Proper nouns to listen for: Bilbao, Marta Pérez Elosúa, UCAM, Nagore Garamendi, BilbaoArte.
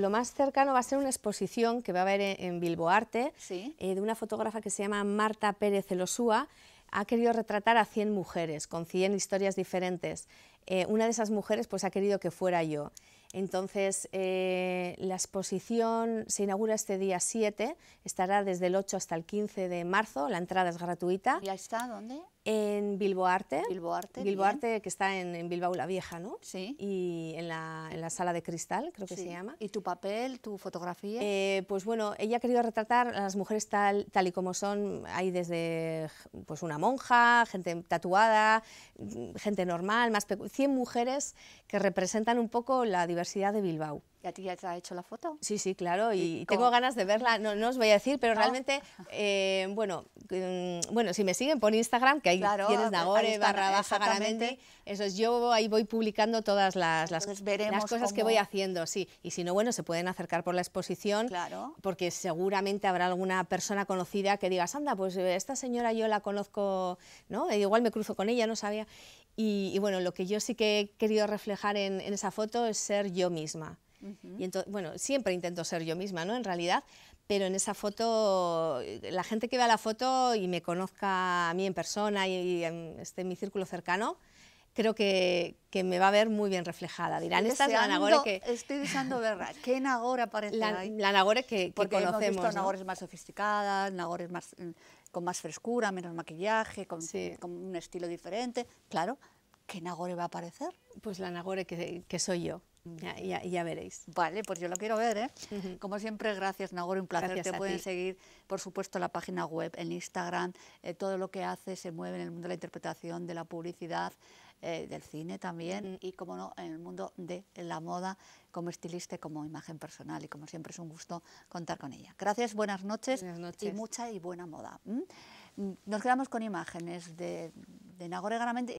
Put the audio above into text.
Lo más cercano va a ser una exposición que va a haber en BilbaoArte, ¿sí?, de una fotógrafa que se llama Marta Pérez Elosúa. Ha querido retratar a 100 mujeres con 100 historias diferentes. Una de esas mujeres pues, ha querido que fuera yo. Entonces, la exposición se inaugura este día 7, estará desde el 8 hasta el 15 de marzo, la entrada es gratuita. ¿Y está dónde? En BilbaoArte. BilbaoArte. BilbaoArte, que está en Bilbao la Vieja, ¿no? Sí. Y en la Sala de Cristal, creo que sí. Se llama. ¿Y tu papel, tu fotografía? Pues bueno, ella ha querido retratar a las mujeres tal y como son. Hay desde pues, una monja, gente tatuada, gente normal, 100 mujeres que representan un poco la diversidad de Bilbao. ¿Y a ti ya te ha hecho la foto? Sí, sí, claro, y tengo ganas de verla, no os voy a decir, pero realmente, bueno, si me siguen por Instagram, que ahí tienes claro, Nagore_Garamendi, eso es, yo ahí voy publicando todas las cosas que voy haciendo, sí, y si no, bueno, se pueden acercar por la exposición, claro, porque seguramente habrá alguna persona conocida que digas, anda, pues esta señora yo la conozco, ¿no? Igual me cruzo con ella, no sabía, y bueno, lo que yo sí que he querido reflejar en esa foto es ser yo misma. Y entonces, bueno, siempre intento ser yo misma, ¿no? En realidad, pero en esa foto, la gente que vea la foto y me conozca a mí en persona y en mi círculo cercano, creo que me va a ver muy bien reflejada. Dirán, esta es la Nagore que... Estoy deseando verla. ¿Qué Nagore aparece ahí? La Nagore que conocemos. Porque hemos visto Nagores más sofisticadas, Nagores más, con más frescura, menos maquillaje, con un estilo diferente. Claro, ¿qué Nagore va a aparecer? Pues la Nagore que soy yo. Ya veréis. Vale, pues yo lo quiero ver, ¿eh? Como siempre, gracias Nagore, un placer. Gracias. Te pueden seguir, por supuesto, la página web, en Instagram, todo lo que hace se mueve en el mundo de la interpretación, de la publicidad, del cine también y, como no, en el mundo de la moda, como estilista, como imagen personal y, como siempre, es un gusto contar con ella. Gracias, buenas noches, y mucha y buena moda. Nos quedamos con imágenes de Nagore Garamendi.